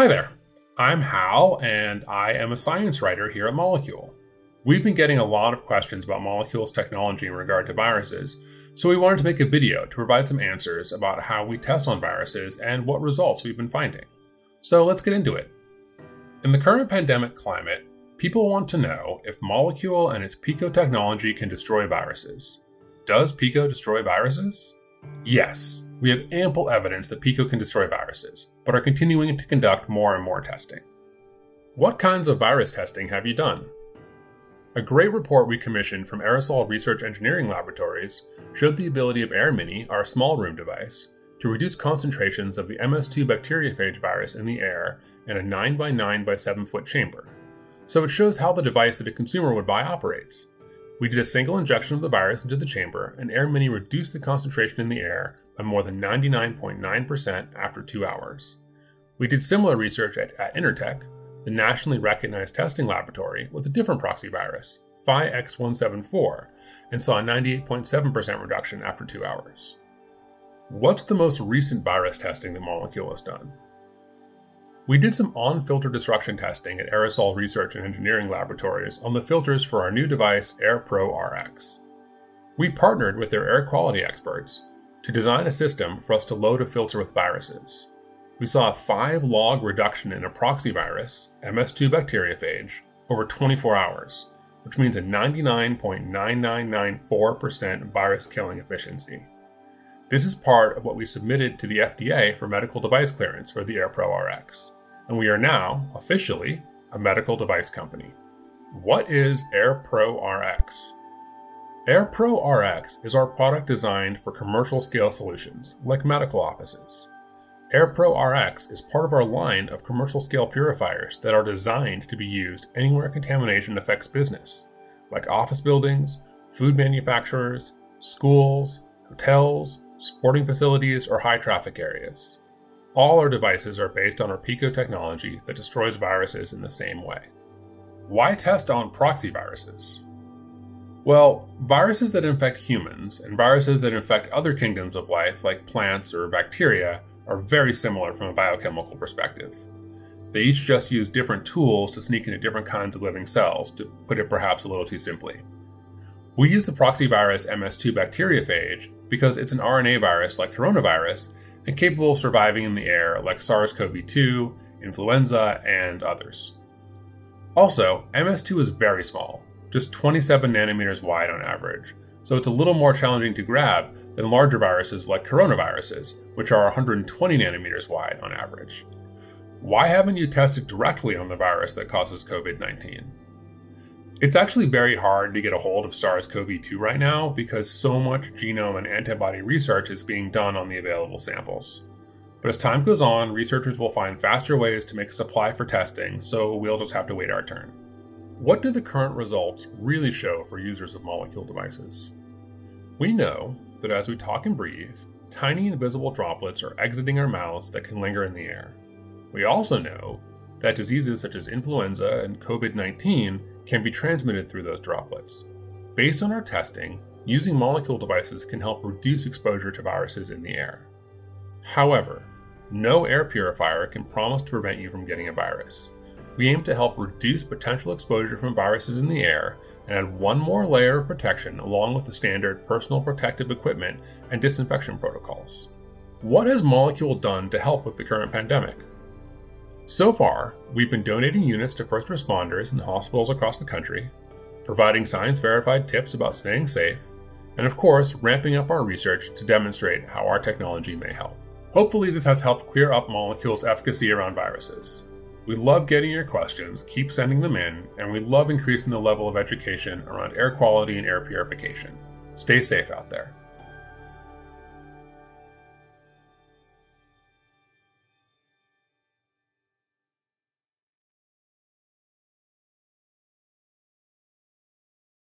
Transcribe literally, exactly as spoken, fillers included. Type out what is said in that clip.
Hi there, I'm Hal and I am a science writer here at Molekule. We've been getting a lot of questions about Molekule's technology in regard to viruses, so we wanted to make a video to provide some answers about how we test on viruses and what results we've been finding. So let's get into it. In the current pandemic climate, people want to know if Molekule and its PECO technology can destroy viruses. Does PECO destroy viruses? Yes, we have ample evidence that PECO can destroy viruses, but are continuing to conduct more and more testing. What kinds of virus testing have you done? A great report we commissioned from Aerosol Research Engineering Laboratories showed the ability of Air Mini, our small room device, to reduce concentrations of the M S two bacteriophage virus in the air in a nine by nine by seven foot chamber. So it shows how the device that a consumer would buy operates. We did a single injection of the virus into the chamber, and Air Mini reduced the concentration in the air by more than ninety-nine point nine percent after two hours. We did similar research at, at Intertech, the nationally recognized testing laboratory, with a different proxy virus, Phi X one seventy-four, and saw a ninety-eight point seven percent reduction after two hours. What's the most recent virus testing that Molekule has done? We did some on-filter destruction testing at Aerosol Research and Engineering Laboratories on the filters for our new device, AirPro R X. We partnered with their air quality experts to design a system for us to load a filter with viruses. We saw a five log reduction in a proxy virus, M S two bacteriophage, over twenty-four hours, which means a ninety-nine point nine nine nine four percent virus killing efficiency. This is part of what we submitted to the F D A for medical device clearance for the AirPro R X. And we are now, officially, a medical device company. What is AirPro R X? AirPro R X is our product designed for commercial scale solutions, like medical offices. AirPro R X is part of our line of commercial scale purifiers that are designed to be used anywhere contamination affects business, like office buildings, food manufacturers, schools, hotels, sporting facilities, or high traffic areas. All our devices are based on our PECO technology that destroys viruses in the same way. Why test on proxy viruses? Well, viruses that infect humans and viruses that infect other kingdoms of life like plants or bacteria are very similar from a biochemical perspective. They each just use different tools to sneak into different kinds of living cells, to put it perhaps a little too simply. We use the proxy virus M S two bacteriophage because it's an R N A virus like coronavirus and capable of surviving in the air like SARS CoV two, influenza, and others. Also, M S two is very small, just twenty-seven nanometers wide on average, so it's a little more challenging to grab than larger viruses like coronaviruses, which are one hundred twenty nanometers wide on average. Why haven't you tested directly on the virus that causes COVID nineteen? It's actually very hard to get a hold of SARS CoV two right now because so much genome and antibody research is being done on the available samples. But as time goes on, researchers will find faster ways to make supply for testing, so we'll just have to wait our turn. What do the current results really show for users of Molekule devices? We know that as we talk and breathe, tiny invisible droplets are exiting our mouths that can linger in the air. We also know that diseases such as influenza and COVID nineteen can be transmitted through those droplets. Based on our testing, using Molekule devices can help reduce exposure to viruses in the air. However, no air purifier can promise to prevent you from getting a virus. We aim to help reduce potential exposure from viruses in the air and add one more layer of protection along with the standard personal protective equipment and disinfection protocols. What has Molekule done to help with the current pandemic? So far, we've been donating units to first responders and hospitals across the country, providing science-verified tips about staying safe, and of course, ramping up our research to demonstrate how our technology may help. Hopefully this has helped clear up Molekule's efficacy around viruses. We love getting your questions, keep sending them in, and we love increasing the level of education around air quality and air purification. Stay safe out there.